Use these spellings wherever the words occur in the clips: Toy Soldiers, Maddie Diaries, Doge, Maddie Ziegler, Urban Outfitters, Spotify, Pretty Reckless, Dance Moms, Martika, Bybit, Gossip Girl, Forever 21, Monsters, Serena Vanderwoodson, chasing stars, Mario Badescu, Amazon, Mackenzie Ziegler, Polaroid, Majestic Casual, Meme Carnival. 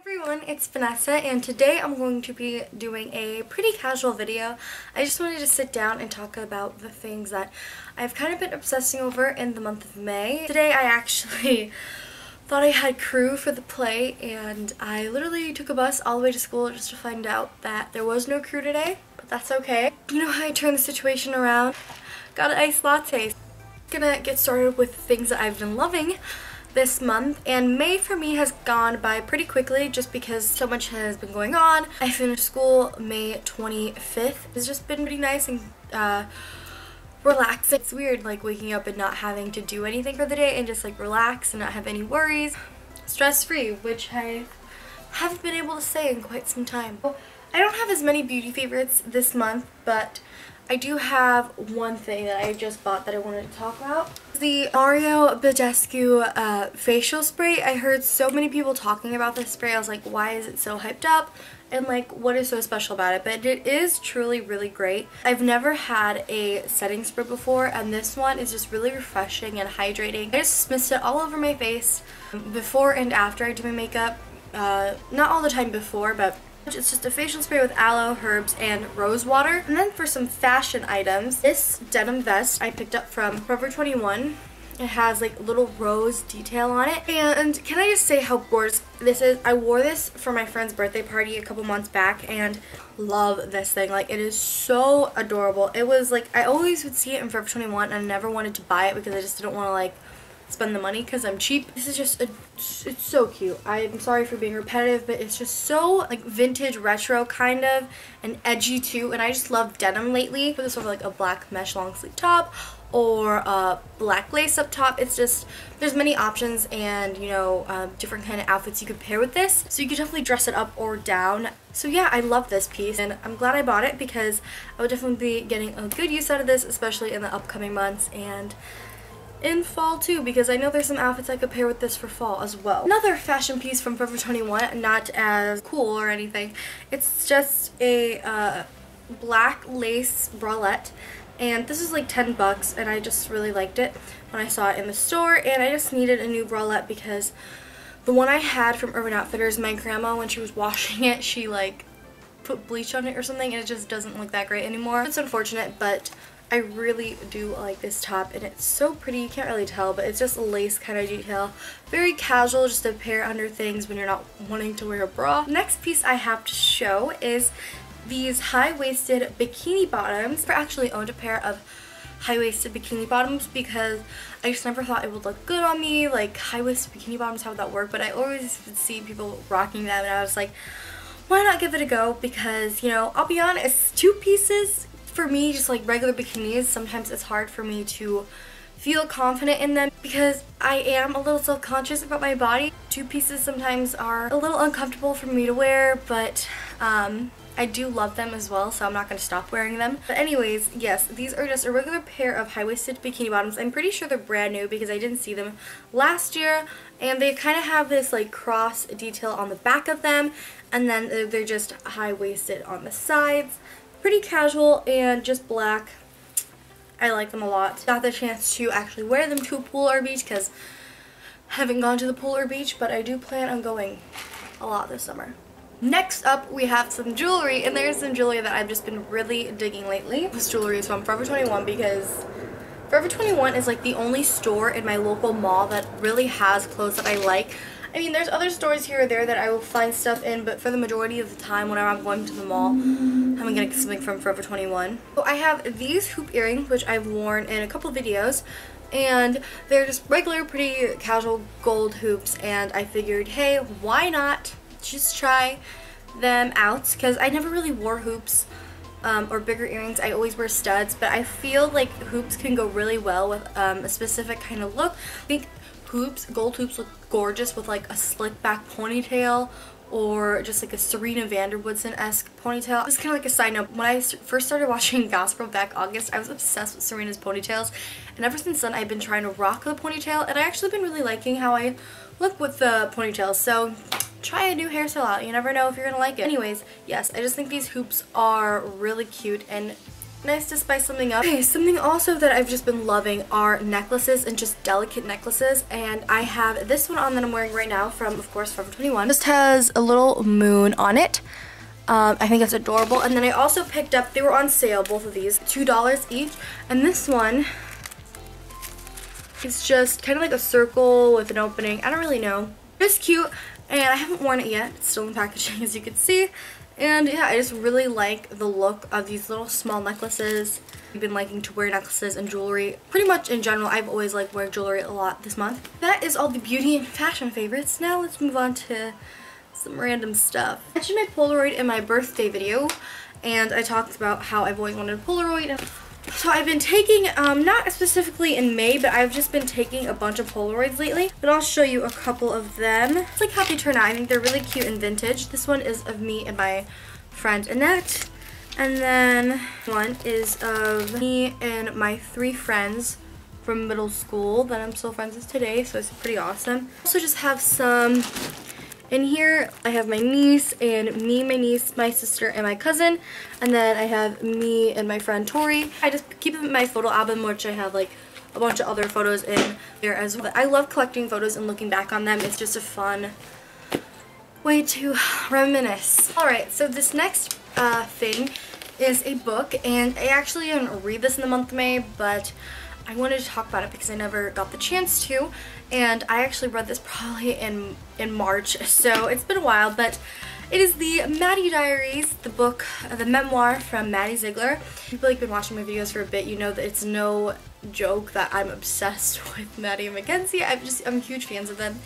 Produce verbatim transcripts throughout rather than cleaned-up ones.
Everyone, it's Vanessa, and today I'm going to be doing a pretty casual video. I just wanted to sit down and talk about the things that I've kind of been obsessing over in the month of May. Today I actually thought I had crew for the play, and I literally took a bus all the way to school just to find out that there was no crew today, but that's okay. You know how I turned the situation around? Got an iced latte. Gonna get started with things that I've been loving this month, and May for me has gone by pretty quickly just because so much has been going on. I finished school May twenty-fifth. It's just been pretty nice and uh, relaxing. It's weird like waking up and not having to do anything for the day and just like relax and not have any worries. Stress-free, which I haven't been able to say in quite some time. Well, I don't have as many beauty favorites this month, but I do have one thing that I just bought that I wanted to talk about. The Mario Badescu uh, facial spray. I heard so many people talking about this spray. I was like, why is it so hyped up? And like, what is so special about it? But it is truly really great. I've never had a setting spray before, and this one is just really refreshing and hydrating. I just mist it all over my face before and after I do my makeup. Uh, not all the time before, but it's just a facial spray with aloe, herbs, and rose water. And then for some fashion items, this denim vest I picked up from Forever twenty-one. It has like little rose detail on it. And can I just say how gorgeous this is? I wore this for my friend's birthday party a couple months back and love this thing. Like, it is so adorable. It was like, I always would see it in Forever twenty-one and I never wanted to buy it because I just didn't want to like spend the money because I'm cheap. This is just, a, it's so cute. I'm sorry for being repetitive, but it's just so like vintage retro kind of and edgy too, and I just love denim lately. Put this over like a black mesh long sleeve top or a black lace up top. It's just, there's many options and you know, um, different kind of outfits you could pair with this. So you could definitely dress it up or down. So yeah, I love this piece and I'm glad I bought it because I would definitely be getting a good use out of this, especially in the upcoming months and in fall too, because I know there's some outfits I could pair with this for fall as well. Another fashion piece from Forever twenty-one, not as cool or anything. It's just a uh, black lace bralette, and this is like ten bucks, and I just really liked it when I saw it in the store, and I just needed a new bralette because the one I had from Urban Outfitters, my grandma, when she was washing it, she like put bleach on it or something, and it just doesn't look that great anymore. It's unfortunate, but I really do like this top, and it's so pretty. You can't really tell, but it's just a lace kind of detail. Very casual, just to pair under things when you're not wanting to wear a bra. Next piece I have to show is these high-waisted bikini bottoms. I actually owned a pair of high-waisted bikini bottoms because I just never thought it would look good on me. Like, high-waisted bikini bottoms, how would that work? But I always would see people rocking them, and I was like, why not give it a go? Because, you know, I'll be honest, two pieces for me, just like regular bikinis, sometimes it's hard for me to feel confident in them because I am a little self-conscious about my body. Two pieces sometimes are a little uncomfortable for me to wear, but um, I do love them as well, so I'm not going to stop wearing them. But anyways, yes, these are just a regular pair of high-waisted bikini bottoms. I'm pretty sure they're brand new because I didn't see them last year, and they kind of have this like cross detail on the back of them, and then they're just high-waisted on the sides. Pretty casual and just black. I like them a lot. Got the chance to actually wear them to a pool or beach because I haven't gone to the pool or beach, but I do plan on going a lot this summer. Next up, we have some jewelry, and there's some jewelry that I've just been really digging lately. This jewelry is from Forever twenty-one because Forever twenty-one is like the only store in my local mall that really has clothes that I like. I mean, there's other stores here or there that I will find stuff in, but for the majority of the time, whenever I'm going to the mall, I'm gonna get something from Forever twenty-one. So I have these hoop earrings, which I've worn in a couple videos, and they're just regular, pretty casual gold hoops, and I figured, hey, why not just try them out? Because I never really wore hoops um, or bigger earrings. I always wear studs, but I feel like hoops can go really well with um, a specific kind of look. I think hoops, gold hoops look gorgeous with like a slick back ponytail or just like a Serena Vanderwoodson-esque ponytail. This is kind of like a side note. When I first started watching Gossip Girl back August, I was obsessed with Serena's ponytails, and ever since then I've been trying to rock the ponytail, and I actually been really liking how I look with the ponytail, so try a new hairstyle out. You never know if you're gonna like it. Anyways, yes, I just think these hoops are really cute and nice to spice something up. Okay, something also that I've just been loving are necklaces, and just delicate necklaces, and I have this one on that I'm wearing right now from, of course, Forever twenty-one. Just has a little moon on it. Um, I think it's adorable. And then I also picked up, they were on sale, both of these, two dollars each. And this one is just kind of like a circle with an opening. I don't really know. It's cute, and I haven't worn it yet. It's still in packaging, as you can see. And yeah, I just really like the look of these little small necklaces. I've been liking to wear necklaces and jewelry pretty much in general. I've always liked wearing jewelry a lot this month. That is all the beauty and fashion favorites. Now let's move on to some random stuff. I mentioned my Polaroid in my birthday video, and I talked about how I've always wanted a Polaroid. So I've been taking, um, not specifically in May, but I've just been taking a bunch of Polaroids lately. But I'll show you a couple of them. It's like how they turn out. I think they're really cute and vintage. This one is of me and my friend Annette. And then one is of me and my three friends from middle school that I'm still friends with today. So it's pretty awesome. Also just have some... in here, I have my niece and me, my niece, my sister, and my cousin. And then I have me and my friend Tori. I just keep them in my photo album, which I have like a bunch of other photos in there as well. I love collecting photos and looking back on them. It's just a fun way to reminisce. Alright, so this next uh, thing is a book. And I actually didn't read this in the month of May, but I wanted to talk about it because I never got the chance to, and I actually read this probably in in March, so it's been a while, but it is the Maddie Diaries, the book, the memoir from Maddie Ziegler. If you've like been watching my videos for a bit, you know that it's no joke that I'm obsessed with Maddie and Mackenzie. I'm just, I'm huge fans of them,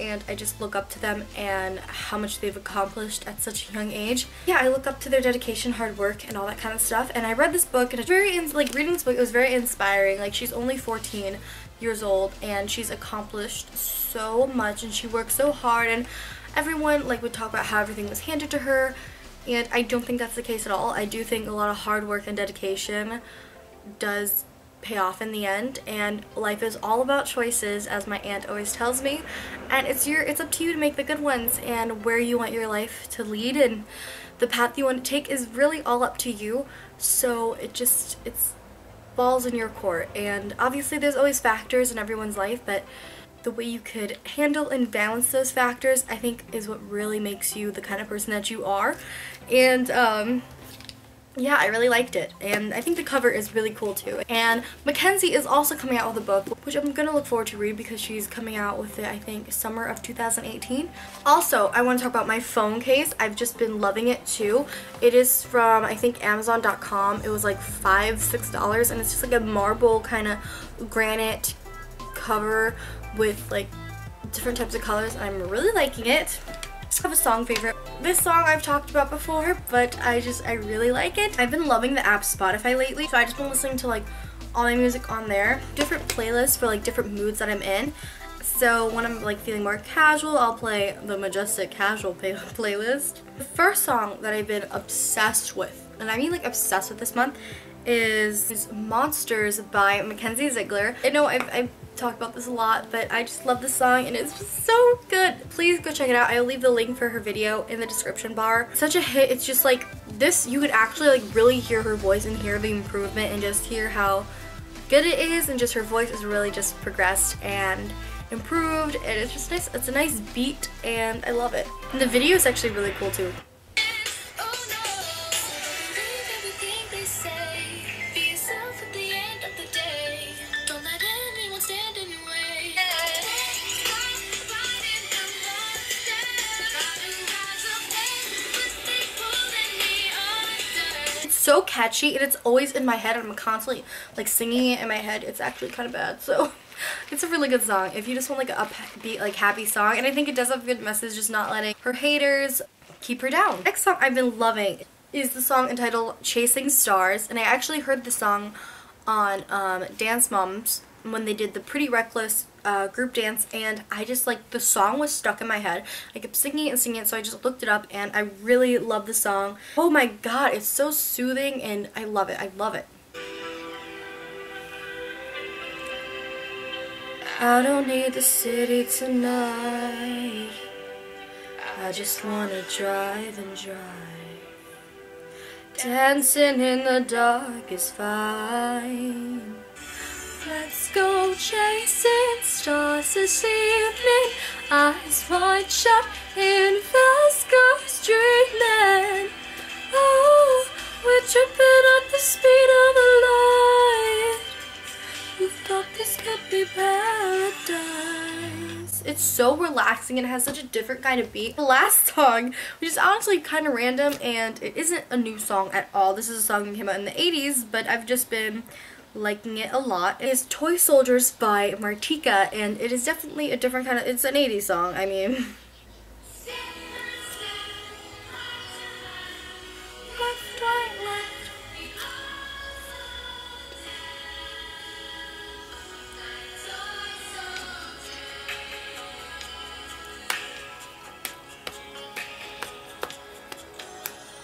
and I just look up to them and how much they've accomplished at such a young age. Yeah, I look up to their dedication, hard work, and all that kind of stuff. And I read this book, and it's very, like, reading this book, it was very inspiring. Like, she's only fourteen years old, and she's accomplished so much, and she worked so hard, and everyone, like, would talk about how everything was handed to her, and I don't think that's the case at all. I do think a lot of hard work and dedication does pay off in the end, and life is all about choices, as my aunt always tells me, and it's your it's up to you to make the good ones, and where you want your life to lead and the path you want to take is really all up to you. So it just it's falls in your court, and obviously there's always factors in everyone's life, but the way you could handle and balance those factors, I think, is what really makes you the kind of person that you are. And um yeah, I really liked it, and I think the cover is really cool too. And Mackenzie is also coming out with a book, which I'm gonna look forward to read because she's coming out with it, I think, summer of two thousand eighteen. Also, I want to talk about my phone case. I've just been loving it too. It is from, I think, Amazon dot com. It was like five, six dollars, and it's just like a marble kind of granite cover with like different types of colors, and I'm really liking it. I have a song favorite. This song I've talked about before, but I just, I really like it. I've been loving the app Spotify lately, so I've just been listening to like all my music on there. Different playlists for like different moods that I'm in. So when I'm like feeling more casual, I'll play the Majestic Casual play playlist. The first song that I've been obsessed with, and I mean like obsessed with this month, is, is Monsters by Mackenzie Ziegler. I know I've, I've talked about this a lot, but I just love this song, and it's just so good. Please go check it out. I'll leave the link for her video in the description bar. Such a hit. It's just like this, you could actually like really hear her voice and hear the improvement and just hear how good it is, and just her voice is really just progressed and improved, and it's just nice. It's a nice beat, and I love it. And the video is actually really cool too. So catchy, and it's always in my head, and I'm constantly like singing it in my head. It's actually kind of bad, so it's a really good song if you just want like an upbeat, like happy song. And I think it does have a good message, just not letting her haters keep her down. Next song I've been loving is the song entitled Chasing Stars, and I actually heard the song on um, Dance Moms when they did the Pretty Reckless uh, group dance, and I just like the song was stuck in my head. I kept singing it and singing it, so I just looked it up, and I really love the song. Oh my god, it's so soothing, and I love it. I love it. I don't need the city tonight. I just wanna drive and drive. Dancing in the dark is fine. Let's go chasing stars this evening. Eyes wide shut in the sky's dreaming. Oh, we're tripping at the speed of the light. You thought this could be paradise. It's so relaxing and it has such a different kind of beat. The last song, which is honestly kind of random and it isn't a new song at all. This is a song that came out in the eighties, but I've just been liking it a lot. It is Toy Soldiers by Martika, and it is definitely a different kind of, it's an eighties song, I mean.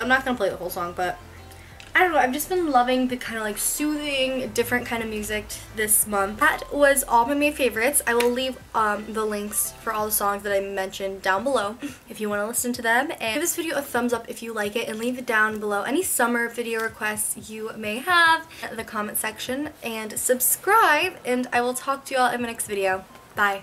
I'm not gonna play the whole song, but I don't know, I've just been loving the kind of like soothing, different kind of music this month. That was all my main favorites. I will leave um, the links for all the songs that I mentioned down below if you want to listen to them. And give this video a thumbs up if you like it, and leave it down below any summer video requests you may have in the comment section. And subscribe, and I will talk to you all in my next video. Bye.